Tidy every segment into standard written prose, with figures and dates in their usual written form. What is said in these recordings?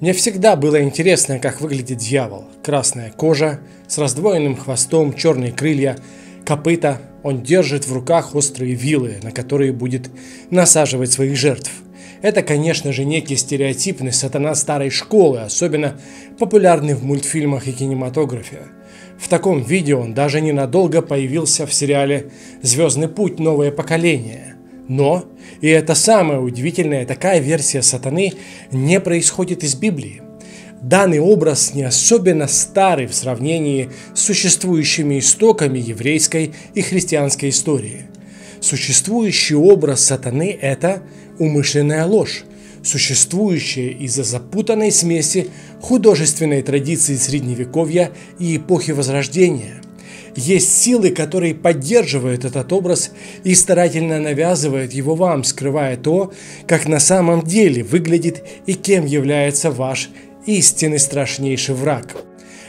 Мне всегда было интересно, как выглядит дьявол. Красная кожа, с раздвоенным хвостом, черные крылья, копыта. Он держит в руках острые вилы, на которые будет насаживать своих жертв. Это, конечно же, некий стереотипный сатана старой школы, особенно популярный в мультфильмах и кинематографе. В таком виде он даже ненадолго появился в сериале «Звездный путь. Новое поколение». Но, и это самое удивительное, такая версия сатаны не происходит из Библии. Данный образ не особенно старый в сравнении с существующими истоками еврейской и христианской истории. Существующий образ сатаны – это умышленная ложь, существующая из-за запутанной смеси художественной традиции Средневековья и эпохи Возрождения. Есть силы, которые поддерживают этот образ и старательно навязывают его вам, скрывая то, как на самом деле выглядит и кем является ваш истинный страшнейший враг.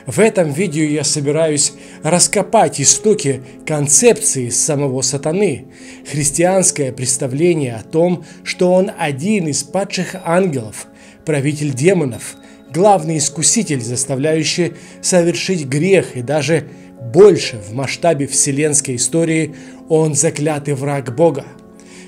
В этом видео я собираюсь раскопать истоки концепции самого сатаны, христианское представление о том, что он один из падших ангелов, правитель демонов, главный искуситель, заставляющий совершить грех, и даже больше в масштабе вселенской истории он заклятый враг Бога.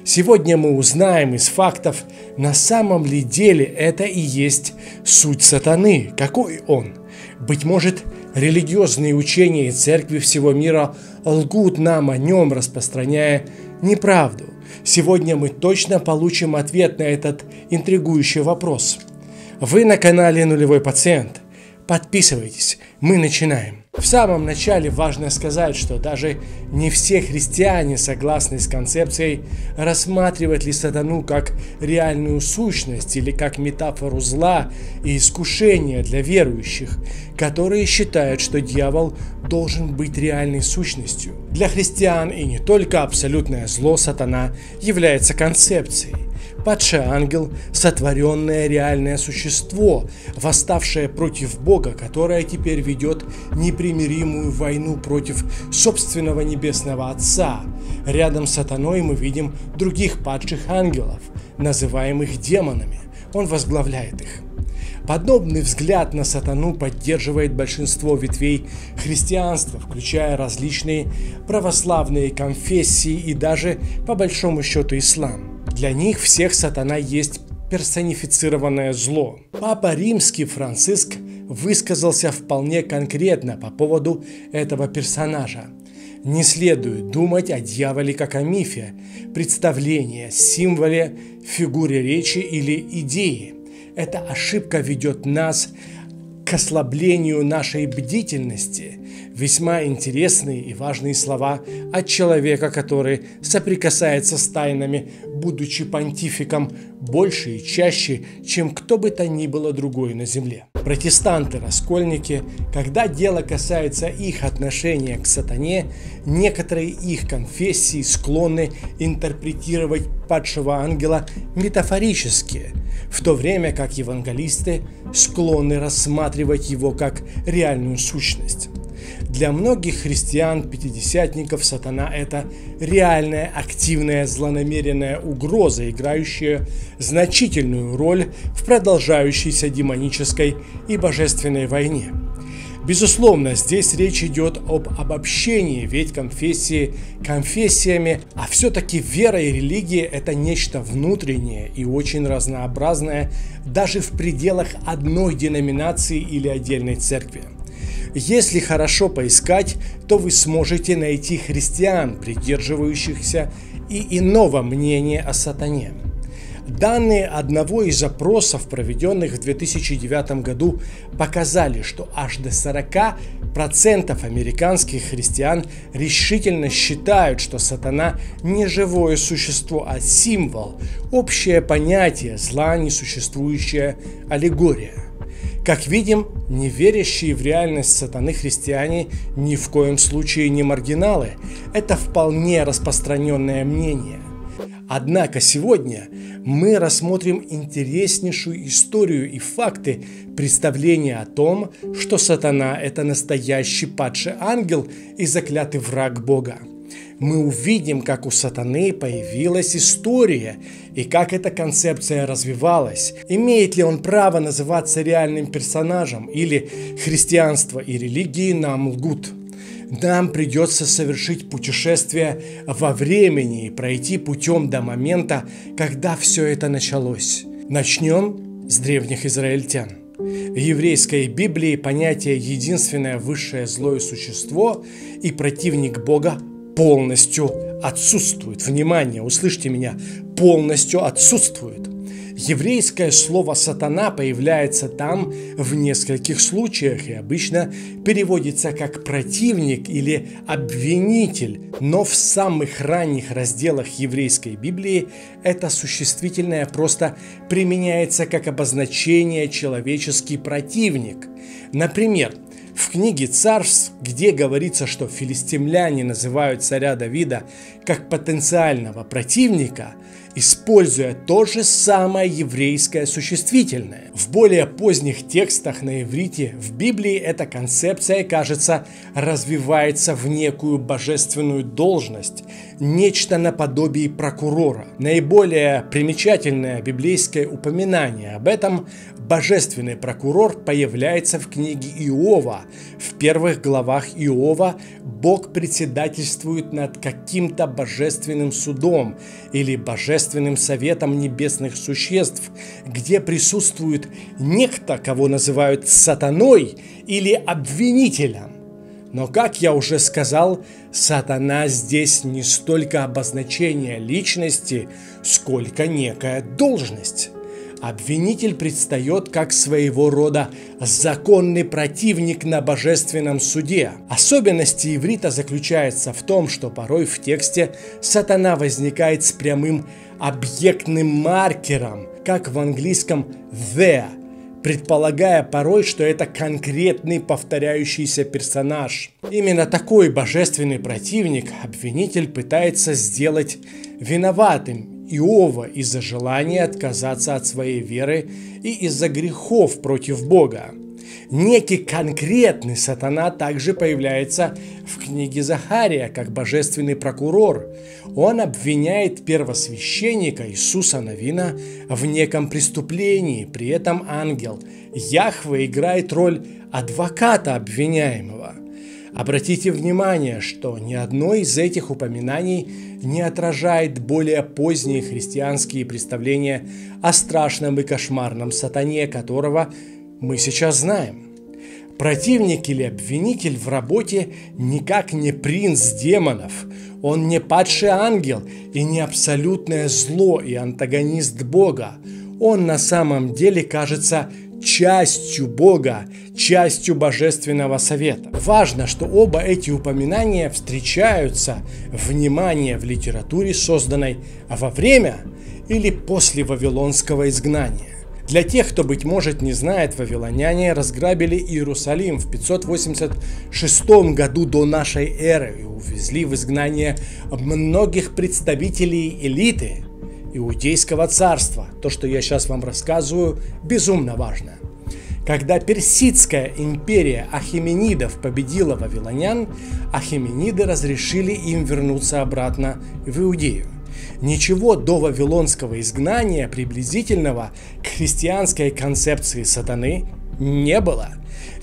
Сегодня мы узнаем из фактов, на самом ли деле это и есть суть сатаны, какой он. Быть может, религиозные учения и церкви всего мира лгут нам о нем, распространяя неправду. Сегодня мы точно получим ответ на этот интригующий вопрос. Вы на канале «Нулевой пациент». Подписывайтесь, мы начинаем. В самом начале важно сказать, что даже не все христиане согласны с концепцией рассматривать ли сатану как реальную сущность или как метафору зла и искушения для верующих, которые считают, что дьявол должен быть реальной сущностью. Для христиан и не только абсолютное зло сатана является концепцией. Падший ангел – сотворенное реальное существо, восставшее против Бога, которое теперь ведет непримиримую войну против собственного небесного Отца. Рядом с сатаной мы видим других падших ангелов, называемых демонами. Он возглавляет их. Подобный взгляд на сатану поддерживает большинство ветвей христианства, включая различные православные конфессии и даже, по большому счету, ислам. Для них всех сатана есть персонифицированное зло. Папа Римский Франциск высказался вполне конкретно по поводу этого персонажа. Не следует думать о дьяволе как о мифе, представлении, символе, фигуре речи или идее. Эта ошибка ведет нас к ослаблению нашей бдительности. Весьма интересные и важные слова от человека, который соприкасается с тайнами, будучи понтификом больше и чаще, чем кто бы то ни было другой на земле. Протестанты, раскольники, когда дело касается их отношения к сатане, некоторые их конфессии склонны интерпретировать падшего ангела метафорически, в то время как евангелисты склонны рассматривать его как реальную сущность. Для многих христиан-пятидесятников сатана – это реальная, активная, злонамеренная угроза, играющая значительную роль в продолжающейся демонической и божественной войне. Безусловно, здесь речь идет об обобщении, ведь конфессии конфессиями, а все-таки вера и религия – это нечто внутреннее и очень разнообразное даже в пределах одной деноминации или отдельной церкви. Если хорошо поискать, то вы сможете найти христиан, придерживающихся и иного мнения о сатане. Данные одного из опросов, проведенных в 2009 году, показали, что аж до 40% американских христиан решительно считают, что сатана не живое существо, а символ, общее понятие зла, несуществующая аллегория. Как видим, неверящие в реальность сатаны христиане ни в коем случае не маргиналы. Это вполне распространенное мнение. Однако сегодня мы рассмотрим интереснейшую историю и факты представления о том, что сатана – это настоящий падший ангел и заклятый враг Бога. мы увидим, как у сатаны появилась история и как эта концепция развивалась. Имеет ли он право называться реальным персонажем, или христианство и религии нам лгут? Нам придется совершить путешествие во времени и пройти путем до момента, когда все это началось. Начнем с древних израильтян. В еврейской Библии понятие «единственное высшее злое существо» и «противник Бога» полностью отсутствует. Внимание, услышьте меня, полностью отсутствует. Еврейское слово «сатана» появляется там в нескольких случаях и обычно переводится как «противник» или «обвинитель», но в самых ранних разделах еврейской Библии это существительное просто применяется как обозначение «человеческий противник». Например, в книге «Царств», где говорится, что филистимляне называют царя Давида как потенциального противника, используя то же самое еврейское существительное. В более поздних текстах на иврите в Библии эта концепция, кажется, развивается в некую божественную должность, нечто наподобие прокурора. Наиболее примечательное библейское упоминание об этом божественный прокурор появляется в книге Иова. В первых главах Иова Бог председательствует над каким-то божественным судом или божественным советом небесных существ, где присутствует некто, кого называют сатаной или обвинителем. Но, как я уже сказал, сатана здесь не столько обозначение личности, сколько некая должность. Обвинитель предстает как своего рода законный противник на божественном суде. Особенность иврита заключается в том, что порой в тексте сатана возникает с прямым объектным маркером, как в английском «the», предполагая порой, что это конкретный повторяющийся персонаж. Именно такой божественный противник обвинитель пытается сделать виноватым Иова из-за желания отказаться от своей веры и из-за грехов против Бога. Некий конкретный сатана также появляется в книге Захария как божественный прокурор. Он обвиняет первосвященника Иисуса Навина в неком преступлении, при этом ангел Яхве играет роль адвоката обвиняемого. Обратите внимание, что ни одно из этих упоминаний не отражает более поздние христианские представления о страшном и кошмарном сатане, которого мы сейчас знаем. Противник или обвинитель в работе никак не принц демонов, он не падший ангел и не абсолютное зло и антагонист Бога. Он на самом деле кажется частью Бога, частью Божественного Совета. Важно, что оба эти упоминания встречаются, внимание, в литературе, созданной во время или после вавилонского изгнания. Для тех, кто, быть может, не знает, вавилоняне разграбили Иерусалим в 586 году до нашей эры и увезли в изгнание многих представителей элиты Иудейского царства. То, что я сейчас вам рассказываю, безумно важно. Когда Персидская империя ахеменидов победила вавилонян, ахемениды разрешили им вернуться обратно в Иудею. Ничего до вавилонского изгнания приблизительного к христианской концепции сатаны не было.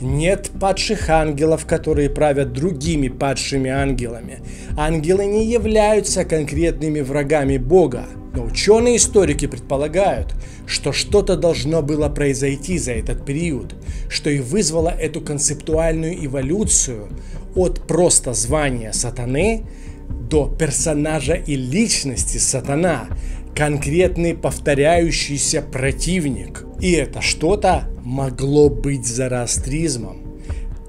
Нет падших ангелов, которые правят другими падшими ангелами. Ангелы не являются конкретными врагами Бога. Но ученые-историки предполагают, что что-то должно было произойти за этот период, что и вызвало эту концептуальную эволюцию от просто звания сатаны до персонажа и личности сатана, конкретный повторяющийся противник. И это что-то могло быть зороастризмом,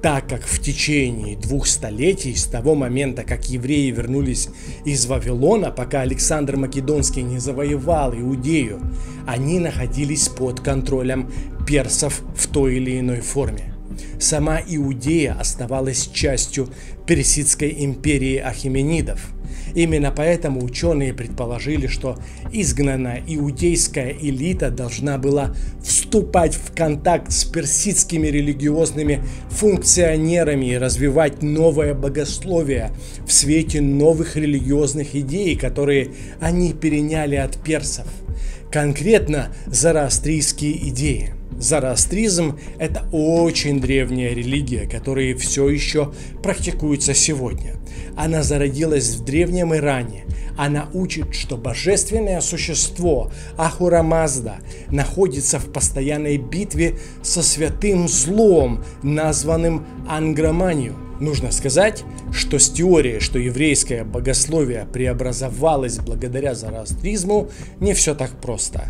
так как в течение 200 летий, с того момента, как евреи вернулись из Вавилона, пока Александр Македонский не завоевал Иудею, они находились под контролем персов в той или иной форме. Сама Иудея оставалась частью Персидской империи ахеменидов. Именно поэтому ученые предположили, что изгнанная иудейская элита должна была вступать в контакт с персидскими религиозными функционерами и развивать новое богословие в свете новых религиозных идей, которые они переняли от персов. Конкретно зороастрийские идеи. Зороастризм – это очень древняя религия, которая все еще практикуется сегодня. Она зародилась в древнем Иране. Она учит, что божественное существо Ахурамазда находится в постоянной битве со святым злом, названным Ангроманию. Нужно сказать, что с теорией, что еврейское богословие преобразовалось благодаря зороастризму, не все так просто,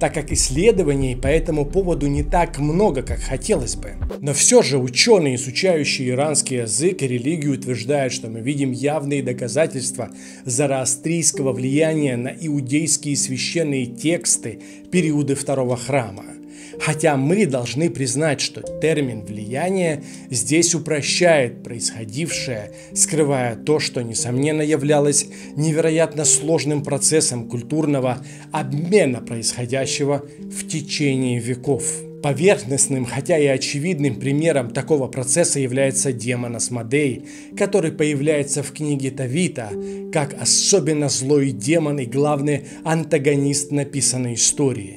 так как исследований по этому поводу не так много, как хотелось бы. Но все же ученые, изучающие иранский язык и религию, утверждают, что мы видим явные доказательства зороастрийского влияния на иудейские священные тексты периода Второго храма. Хотя мы должны признать, что термин «влияние» здесь упрощает происходившее, скрывая то, что, несомненно, являлось невероятно сложным процессом культурного обмена, происходящего в течение веков. Поверхностным, хотя и очевидным примером такого процесса является демон Асмодей, который появляется в книге Тавита как особенно злой демон и главный антагонист написанной истории.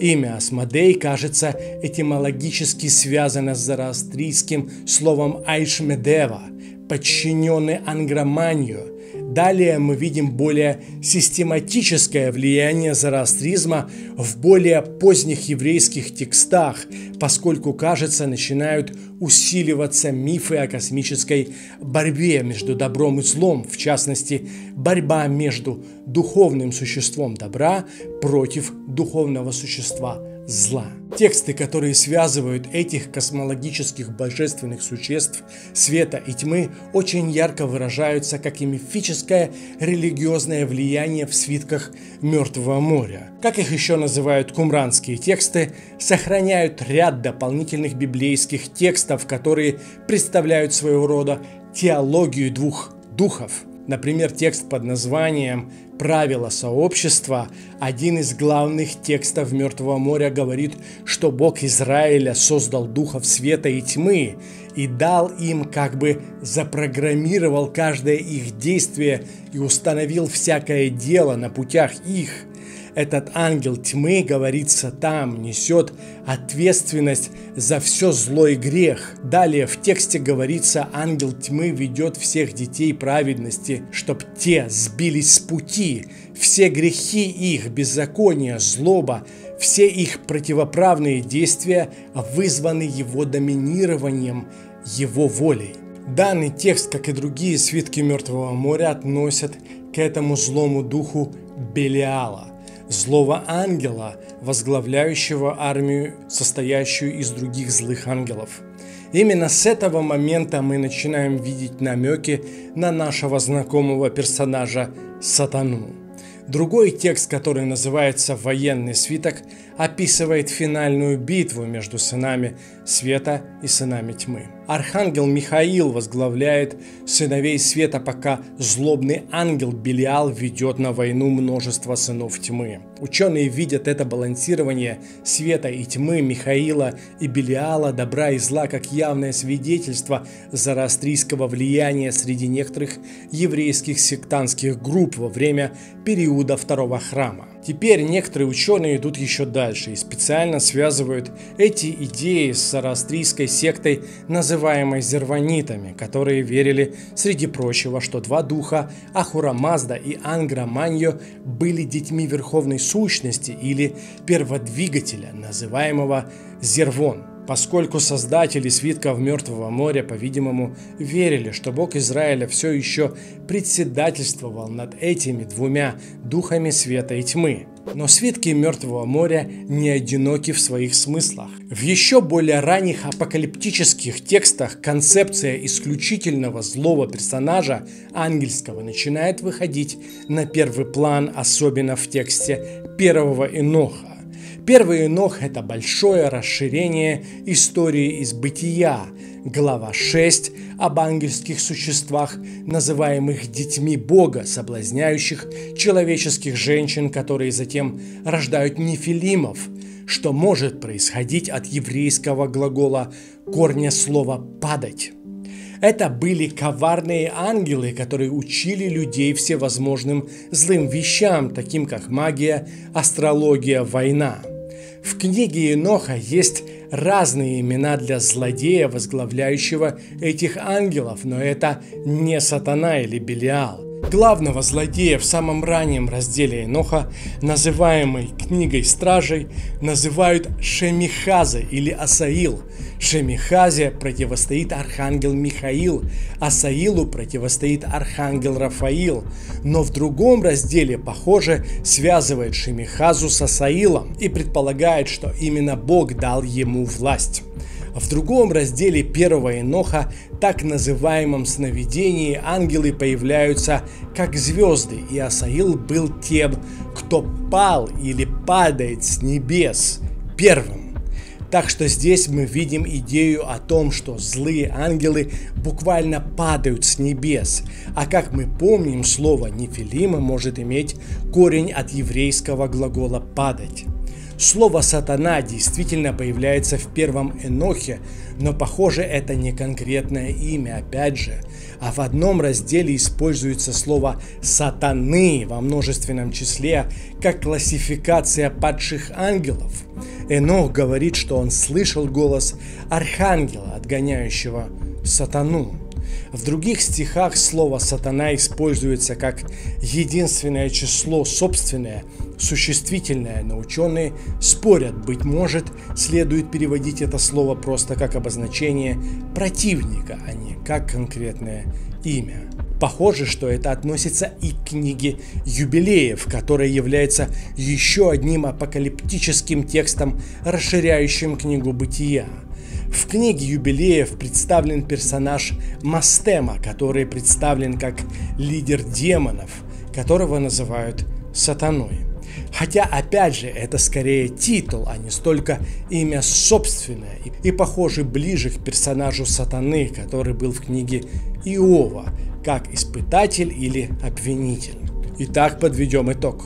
Имя Асмодей, кажется, этимологически связано с зороастрийским словом Айшмедева, подчиненный Ангроманию. Далее мы видим более систематическое влияние зороастризма в более поздних еврейских текстах, поскольку, кажется, начинают усиливаться мифы о космической борьбе между добром и злом, в частности, борьба между духовным существом добра против духовного существа зла. Тексты, которые связывают этих космологических божественных существ света и тьмы, очень ярко выражаются как и мифическое религиозное влияние в свитках Мертвого моря. Как их еще называют кумранские тексты, сохраняют ряд дополнительных библейских текстов, которые представляют своего рода теологию двух духов. Например, текст под названием «Правила сообщества», один из главных текстов Мертвого моря, говорит, что Бог Израиля создал духов света и тьмы и дал им, как бы запрограммировал каждое их действие и установил всякое дело на путях их. Этот ангел тьмы, говорится там, несет ответственность за все зло и грех. Далее в тексте говорится, ангел тьмы ведет всех детей праведности, чтоб те сбились с пути. Все грехи их, беззакония, злоба, все их противоправные действия вызваны его доминированием, его волей. Данный текст, как и другие свитки Мертвого моря, относят к этому злому духу Белиала, злого ангела, возглавляющего армию, состоящую из других злых ангелов. Именно с этого момента мы начинаем видеть намеки на нашего знакомого персонажа Сатану. Другой текст, который называется «Военный свиток», описывает финальную битву между сынами света и сынами тьмы. Архангел Михаил возглавляет сыновей света, пока злобный ангел Белиал ведет на войну множество сынов тьмы. Ученые видят это балансирование света и тьмы, Михаила и Белиала, добра и зла, как явное свидетельство зороастрийского влияния среди некоторых еврейских сектантских групп во время периода Второго храма. Теперь некоторые ученые идут еще дальше и специально связывают эти идеи с зороастрийской сектой, называемой зервонитами, которые верили, среди прочего, что два духа Ахурамазда и Ангроманьо были детьми верховной сущности или перводвигателя, называемого Зервон. Поскольку создатели свитков Мертвого моря, по-видимому, верили, что Бог Израиля все еще председательствовал над этими двумя духами света и тьмы. Но свитки Мертвого моря не одиноки в своих смыслах. В еще более ранних апокалиптических текстах концепция исключительного злого персонажа ангельского начинает выходить на первый план, особенно в тексте первого Эноха. Первый Енох – это большое расширение истории из бытия, глава 6 об ангельских существах, называемых детьми Бога, соблазняющих человеческих женщин, которые затем рождают нефилимов, что может происходить от еврейского глагола корня слова «падать». Это были коварные ангелы, которые учили людей всевозможным злым вещам, таким как магия, астрология, война. В книге Еноха есть разные имена для злодея, возглавляющего этих ангелов, но это не сатана или Белиал. Главного злодея в самом раннем разделе Еноха, называемой книгой стражей, называют Шемихаза или Асаил. Шемихазе противостоит Архангел Михаил, Асаилу противостоит Архангел Рафаил, но в другом разделе, похоже, связывает Шемихазу с Асаилом и предполагает, что именно Бог дал ему власть. В другом разделе первого Еноха, так называемом сновидении, ангелы появляются как звезды, и Асаил был тем, кто пал или падает с небес первым. Так что здесь мы видим идею о том, что злые ангелы буквально падают с небес. А как мы помним, слово «нефилима» может иметь корень от еврейского глагола «падать». Слово «сатана» действительно появляется в первом Енохе, но, похоже, это не конкретное имя, опять же. А в одном разделе используется слово «сатаны» во множественном числе, как классификация падших ангелов. Енох говорит, что он слышал голос архангела, отгоняющего сатану. В других стихах слово «сатана» используется как единственное число собственное, существительное, но ученые спорят, быть может, следует переводить это слово просто как обозначение противника, а не как конкретное имя. Похоже, что это относится и к книге «Юбилеев», которая является еще одним апокалиптическим текстом, расширяющим книгу «Бытия». В книге «Юбилеев» представлен персонаж Мастема, который представлен как лидер демонов, которого называют сатаной. Хотя, опять же, это скорее титул, а не столько имя собственное, и, похоже, ближе к персонажу сатаны, который был в книге Иова, как испытатель или обвинитель. Итак, подведем итог.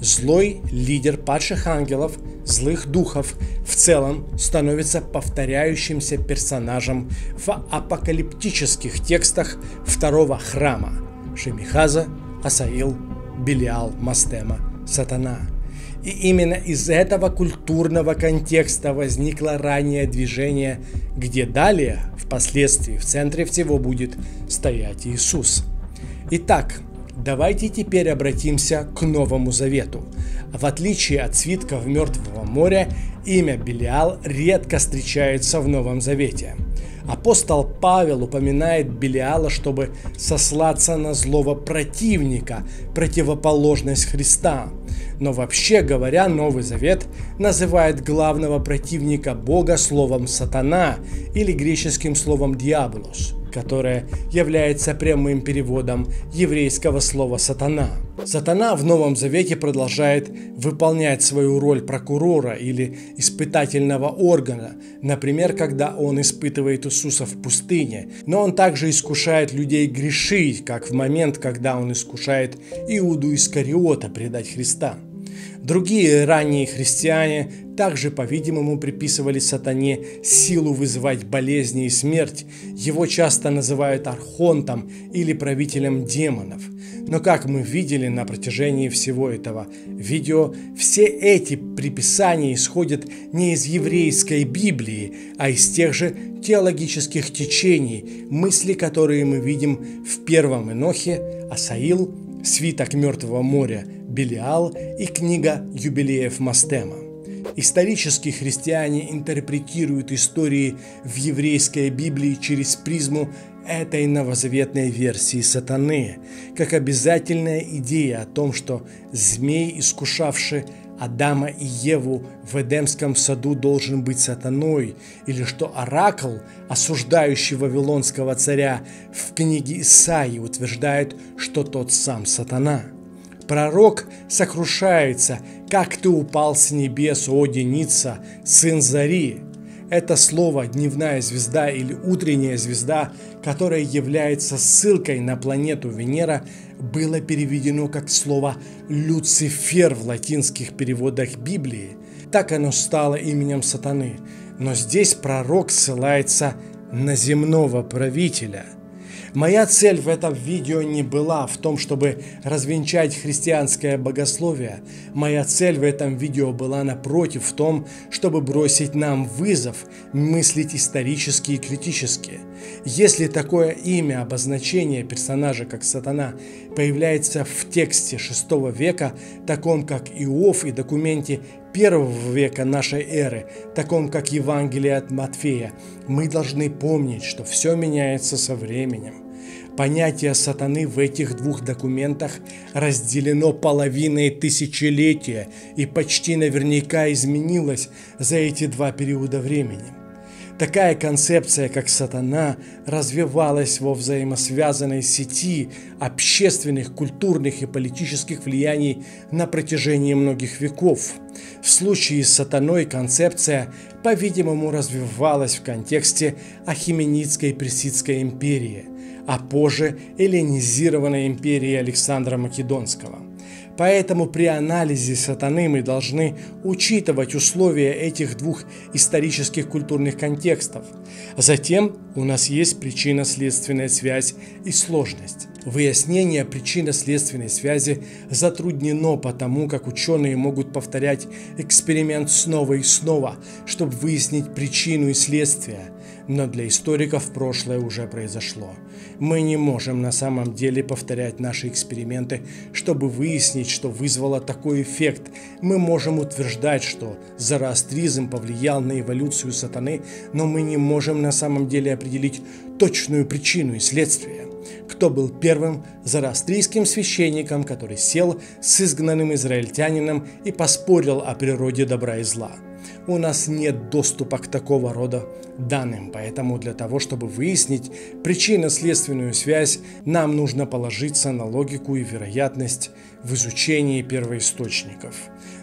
Злой лидер падших ангелов, злых духов, в целом становится повторяющимся персонажем в апокалиптических текстах второго храма – Шемихаза, Асаил, Белиал, Мастема, Сатана. И именно из этого культурного контекста возникло раннее движение, где далее, впоследствии, в центре всего будет стоять Иисус. Итак, давайте теперь обратимся к Новому Завету. В отличие от свитков Мертвого моря, имя Белиал редко встречается в Новом Завете. Апостол Павел упоминает Белиала, чтобы сослаться на злого противника, противоположность Христа. Но вообще говоря, Новый Завет называет главного противника Бога словом «сатана» или греческим словом «диаболос», которое является прямым переводом еврейского слова «сатана». Сатана в Новом Завете продолжает выполнять свою роль прокурора или испытательного органа, например, когда он испытывает Иисуса в пустыне, но он также искушает людей грешить, как в момент, когда он искушает Иуду Искариота предать Христа. Другие ранние христиане также, по-видимому, приписывали сатане силу вызывать болезни и смерть. Его часто называют архонтом или правителем демонов. Но, как мы видели на протяжении всего этого видео, все эти приписания исходят не из еврейской Библии, а из тех же теологических течений, мысли, которые мы видим в первом Енохе, Асаил, свиток Мертвого моря, Белиал и книга «Юбилеев» Мастема. Исторические христиане интерпретируют истории в еврейской Библии через призму этой новозаветной версии сатаны, как обязательная идея о том, что змей, искушавший Адама и Еву в Эдемском саду, должен быть сатаной, или что оракл, осуждающий вавилонского царя в книге Исаии, утверждает, что тот сам сатана. Пророк сокрушается: «Как ты упал с небес, о Деница, сын Зари!» Это слово «дневная звезда» или «утренняя звезда», которое является ссылкой на планету Венера, было переведено как слово «Люцифер» в латинских переводах Библии. Так оно стало именем сатаны. Но здесь пророк ссылается на земного правителя. Моя цель в этом видео не была в том, чтобы развенчать христианское богословие. Моя цель в этом видео была, напротив, в том, чтобы бросить нам вызов, мыслить исторически и критически. Если такое имя, обозначение персонажа, как Сатана, появляется в тексте VI века, таком как Иов, и документе I века нашей эры, таком как Евангелие от Матфея, мы должны помнить, что все меняется со временем. Понятие сатаны в этих двух документах разделено половиной тысячелетия и почти наверняка изменилось за эти два периода времени. Такая концепция, как сатана, развивалась во взаимосвязанной сети общественных, культурных и политических влияний на протяжении многих веков. В случае с сатаной концепция, по-видимому, развивалась в контексте Ахименидской Персидской империи, а позже эллинизированной империи Александра Македонского. Поэтому при анализе сатаны мы должны учитывать условия этих двух исторических культурных контекстов. Затем у нас есть причинно-следственная связь и сложность. Выяснение причинно-следственной связи затруднено потому, как ученые могут повторять эксперимент снова и снова, чтобы выяснить причину и следствие. Но для историков прошлое уже произошло. Мы не можем на самом деле повторять наши эксперименты, чтобы выяснить, что вызвало такой эффект. Мы можем утверждать, что зороастризм повлиял на эволюцию сатаны, но мы не можем на самом деле определить точную причину и следствие. Кто был первым зороастрийским священником, который сел с изгнанным израильтянином и поспорил о природе добра и зла? У нас нет доступа к такого рода данным, поэтому для того, чтобы выяснить причинно-следственную связь, нам нужно положиться на логику и вероятность в изучении первоисточников.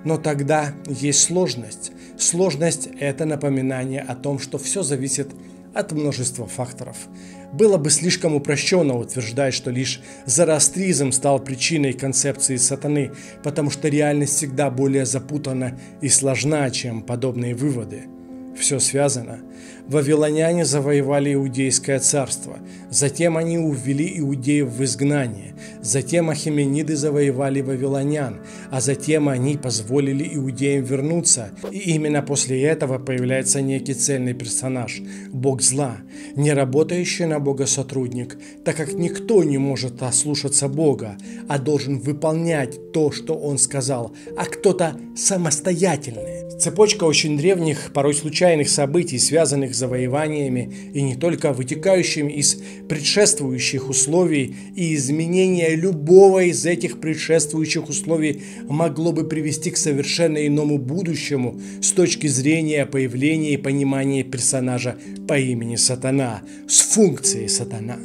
Но тогда есть сложность. Сложность – это напоминание о том, что все зависит от множества факторов. Было бы слишком упрощенно утверждать, что лишь зороастризм стал причиной концепции сатаны, потому что реальность всегда более запутана и сложна, чем подобные выводы. Все связано. Вавилоняне завоевали Иудейское царство, затем они увели иудеев в изгнание, затем ахемениды завоевали вавилонян, а затем они позволили иудеям вернуться, и именно после этого появляется некий цельный персонаж – бог зла, не работающий на бога сотрудник, так как никто не может ослушаться бога, а должен выполнять то, что он сказал, а кто-то самостоятельный. Цепочка очень древних, порой случайных событий, связанных с завоеваниями и не только, вытекающими из предшествующих условий, и изменение любого из этих предшествующих условий могло бы привести к совершенно иному будущему с точки зрения появления и понимания персонажа по имени Сатана, с функцией Сатана.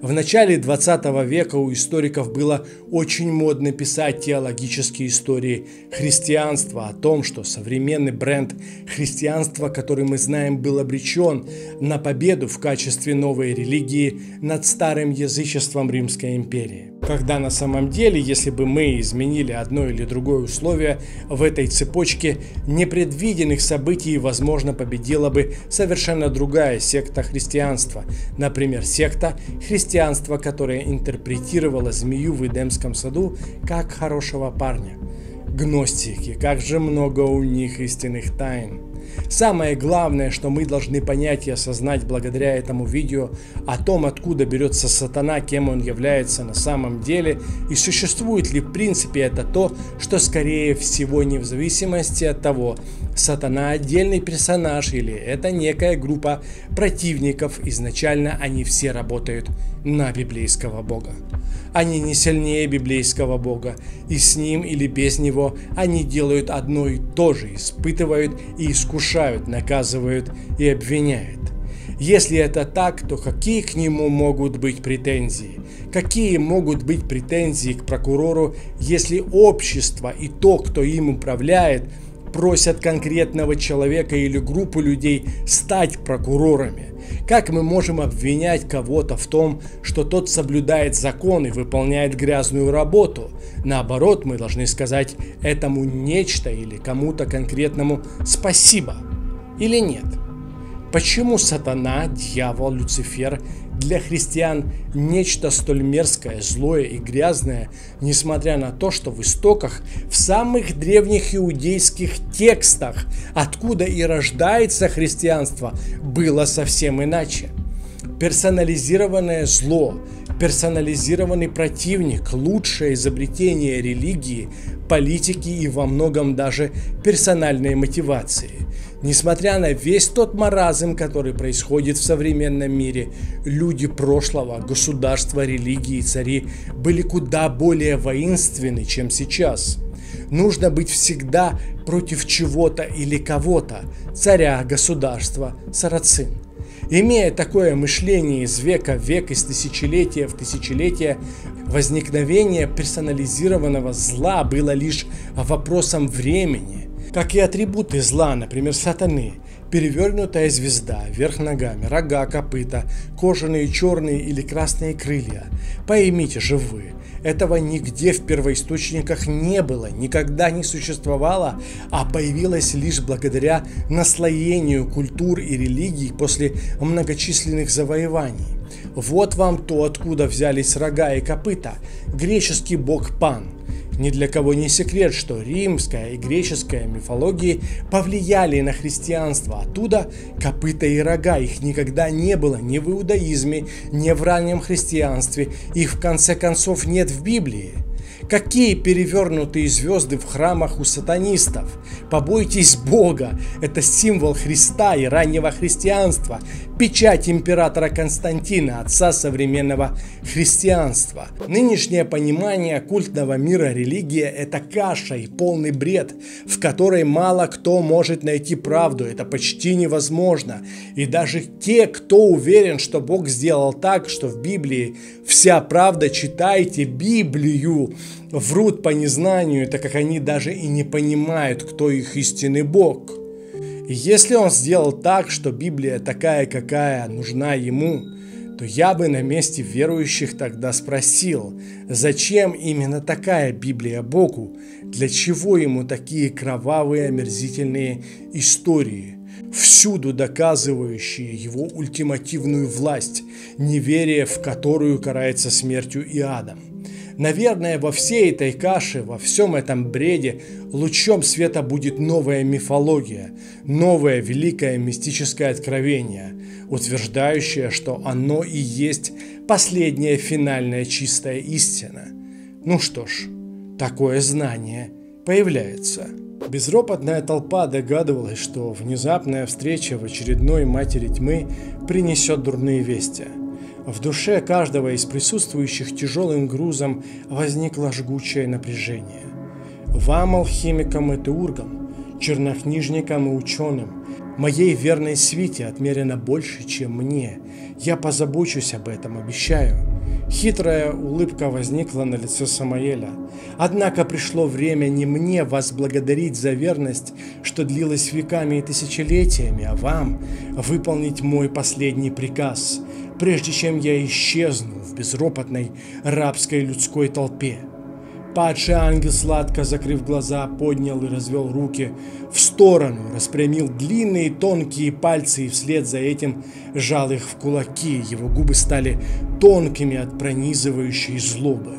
В начале 20 века у историков было очень модно писать теологические истории христианства, о том, что современный бренд христианства, который мы знаем, был обречен на победу в качестве новой религии над старым язычеством Римской империи. Когда на самом деле, если бы мы изменили одно или другое условие в этой цепочке непредвиденных событий, возможно, победила бы совершенно другая секта христианства, например, секта христианства, которая интерпретировала змею в Эдемском саду как хорошего парня. Гностики, как же много у них истинных тайн. Самое главное, что мы должны понять и осознать благодаря этому видео о том, откуда берется сатана, кем он является на самом деле и существует ли в принципе, это то, что скорее всего не в зависимости от того, сатана отдельный персонаж или это некая группа противников, изначально они все работают на библейского бога. Они не сильнее библейского бога, и с ним или без него они делают одно и то же, испытывают и искушают, наказывают и обвиняют. Если это так, то какие к нему могут быть претензии? Какие могут быть претензии к прокурору, если общество и то, кто им управляет, просят конкретного человека или группу людей стать прокурорами? Как мы можем обвинять кого-то в том, что тот соблюдает закон и выполняет грязную работу? Наоборот, мы должны сказать этому нечто или кому-то конкретному спасибо. Или нет? Почему сатана, дьявол, Люцифер для христиан нечто столь мерзкое, злое и грязное, несмотря на то, что в истоках, в самых древних иудейских текстах, откуда и рождается христианство, было совсем иначе? Персонализированное зло, персонализированный противник – лучшее изобретение религии, политики и во многом даже персональной мотивации. Несмотря на весь тот маразм, который происходит в современном мире, люди прошлого, государства, религии и цари были куда более воинственны, чем сейчас. Нужно быть всегда против чего-то или кого-то – царя, государства, сарацин. Имея такое мышление из века в век, из тысячелетия в тысячелетие, возникновение персонализированного зла было лишь вопросом времени. Как и атрибуты зла, например, сатаны, перевернутая звезда, вверх ногами, рога, копыта, кожаные черные или красные крылья. Поймите же вы, этого нигде в первоисточниках не было, никогда не существовало, а появилось лишь благодаря наслоению культур и религий после многочисленных завоеваний. Вот вам то, откуда взялись рога и копыта, греческий бог Пан. Ни для кого не секрет, что римская и греческая мифологии повлияли на христианство. Оттуда копыта и рога, их никогда не было ни в иудаизме, ни в раннем христианстве, их в конце концов нет в Библии. Какие перевернутые звезды в храмах у сатанистов? Побойтесь Бога, это символ Христа и раннего христианства, печать императора Константина, отца современного христианства. Нынешнее понимание культного мира религия – это каша и полный бред, в которой мало кто может найти правду, это почти невозможно. И даже те, кто уверен, что Бог сделал так, что в Библии вся правда, читайте Библию, врут по незнанию, так как они даже и не понимают, кто их истинный Бог. И если он сделал так, что Библия такая, какая нужна ему, то я бы на месте верующих тогда спросил, зачем именно такая Библия Богу, для чего ему такие кровавые, омерзительные истории, всюду доказывающие его ультимативную власть, неверие в которую карается смертью и адом. Наверное, во всей этой каше, во всем этом бреде лучом света будет новая мифология, новое великое мистическое откровение, утверждающее, что оно и есть последняя финальная чистая истина. Ну что ж, такое знание появляется. Безропотная толпа догадывалась, что внезапная встреча в очередной матери тьмы принесет дурные вести. В душе каждого из присутствующих тяжелым грузом возникло жгучее напряжение. Вам, алхимикам и теургам, чернокнижникам и ученым, моей верной свите отмерено больше, чем мне. Я позабочусь об этом, обещаю. Хитрая улыбка возникла на лице Самаэля. Однако пришло время не мне вас благодарить за верность, что длилась веками и тысячелетиями, а вам выполнить мой последний приказ, прежде чем я исчезну в безропотной рабской людской толпе. Падший ангел, сладко закрыв глаза, поднял и развел руки в сторону, распрямил длинные тонкие пальцы и вслед за этим сжал их в кулаки. Его губы стали тонкими от пронизывающей злобы.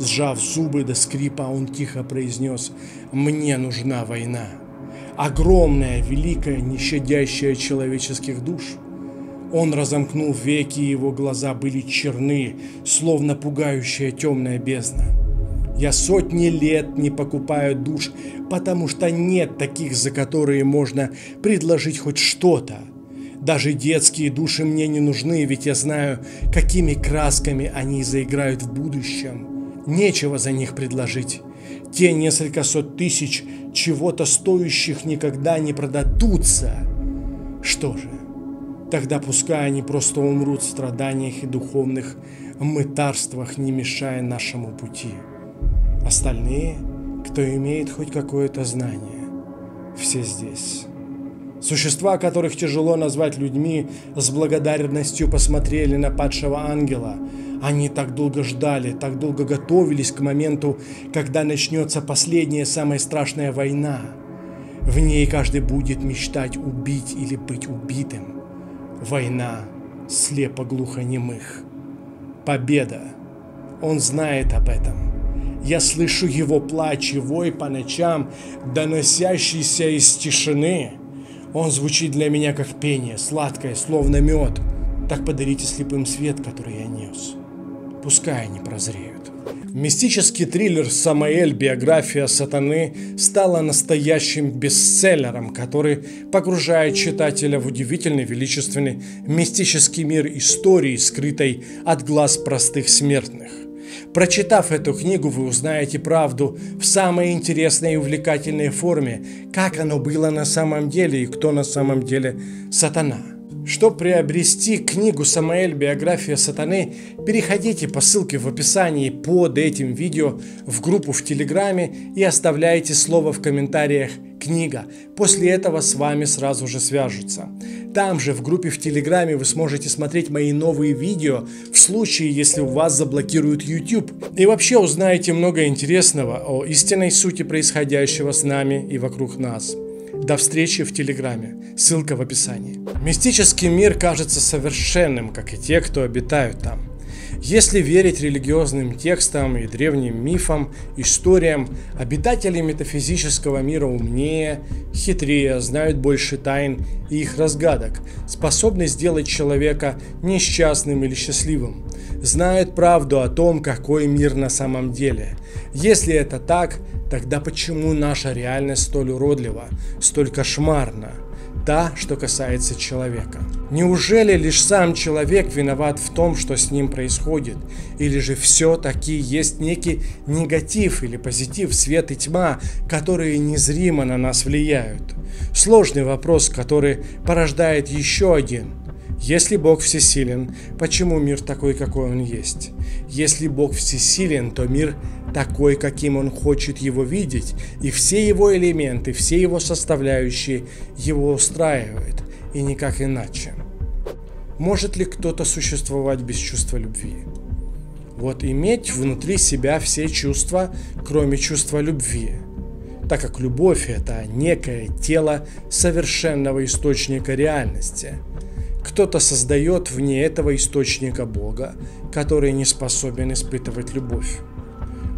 Сжав зубы до скрипа, он тихо произнес: «Мне нужна война. Огромная, великая, не щадящая человеческих душ». Он разомкнул веки, и его глаза были черны, словно пугающая темная бездна. «Я сотни лет не покупаю душ, потому что нет таких, за которые можно предложить хоть что-то. Даже детские души мне не нужны, ведь я знаю, какими красками они заиграют в будущем. Нечего за них предложить. Те несколько сот тысяч чего-то стоящих никогда не продадутся. Что же? Тогда пускай они просто умрут в страданиях и духовных мытарствах, не мешая нашему пути. Остальные, кто имеет хоть какое-то знание, все здесь. Существа, которых тяжело назвать людьми, с благодарностью посмотрели на падшего ангела. Они так долго ждали, так долго готовились к моменту, когда начнется последняя, самая страшная война. В ней каждый будет мечтать убить или быть убитым. Война слепо-глухонемых. Победа. Он знает об этом. Я слышу его плач и вой по ночам, доносящийся из тишины. Он звучит для меня как пение, сладкое, словно мед. Так подарите слепым свет, который я нес. Пускай они прозреют. Мистический триллер «Самаэль. Биография сатаны» стала настоящим бестселлером, который погружает читателя в удивительный, величественный, мистический мир истории, скрытой от глаз простых смертных. Прочитав эту книгу, вы узнаете правду в самой интересной и увлекательной форме, как оно было на самом деле и кто на самом деле сатана. Чтобы приобрести книгу «Самаэль. Биография сатаны», переходите по ссылке в описании под этим видео в группу в Телеграме и оставляйте слово в комментариях «Книга». После этого с вами сразу же свяжутся. Там же в группе в Телеграме вы сможете смотреть мои новые видео в случае, если у вас заблокируют YouTube. И вообще узнаете много интересного о истинной сути происходящего с нами и вокруг нас. До встречи в Телеграме. Ссылка в описании. Мистический мир кажется совершенным, как и те, кто обитают там. Если верить религиозным текстам и древним мифам, историям, обитатели метафизического мира умнее, хитрее, знают больше тайн и их разгадок, способны сделать человека несчастным или счастливым, знают правду о том, какой мир на самом деле. Если это так, тогда почему наша реальность столь уродлива, столь кошмарна? Та, что касается человека. Неужели лишь сам человек виноват в том, что с ним происходит? Или же все-таки есть некий негатив или позитив, свет и тьма, которые незримо на нас влияют? Сложный вопрос, который порождает еще один. Если Бог всесилен, почему мир такой, какой он есть? Если Бог всесилен, то мир такой, каким он хочет его видеть, и все его элементы, все его составляющие его устраивают, и никак иначе. Может ли кто-то существовать без чувства любви? Вот иметь внутри себя все чувства, кроме чувства любви, так как любовь – это некое тело совершенного источника реальности. Кто-то создает вне этого источника Бога, который не способен испытывать любовь.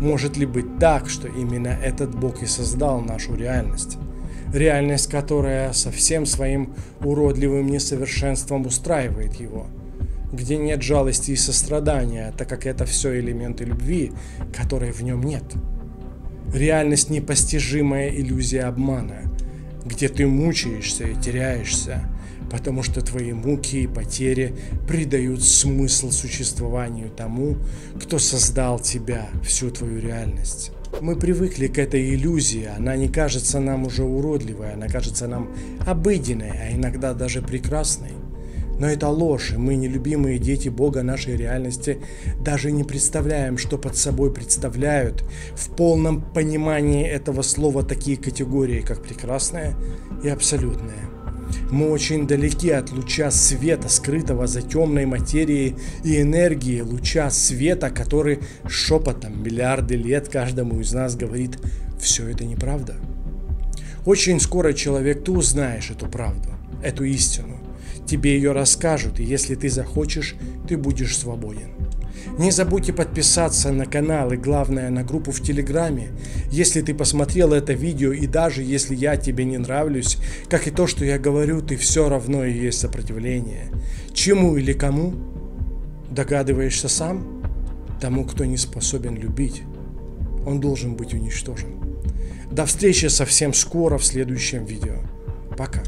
Может ли быть так, что именно этот Бог и создал нашу реальность? Реальность, которая со всем своим уродливым несовершенством устраивает его. Где нет жалости и сострадания, так как это все элементы любви, которой в нем нет. Реальность – непостижимая иллюзия обмана, где ты мучаешься и теряешься, потому что твои муки и потери придают смысл существованию тому, кто создал тебя, всю твою реальность. Мы привыкли к этой иллюзии, она не кажется нам уже уродливой, она кажется нам обыденной, а иногда даже прекрасной. Но это ложь, и мы, нелюбимые дети Бога нашей реальности, даже не представляем, что под собой представляют в полном понимании этого слова такие категории, как прекрасное и абсолютное. Мы очень далеки от луча света, скрытого за темной материей и энергией, луча света, который шепотом миллиарды лет каждому из нас говорит: все это неправда. Очень скоро, человек, ты узнаешь эту правду, эту истину. Тебе ее расскажут, и если ты захочешь, ты будешь свободен. Не забудьте подписаться на канал и, главное, на группу в Телеграме. Если ты посмотрел это видео, и даже если я тебе не нравлюсь, как и то, что я говорю, ты все равно и есть сопротивление. Чему или кому? Догадываешься сам? Тому, кто не способен любить. Он должен быть уничтожен. До встречи совсем скоро в следующем видео. Пока.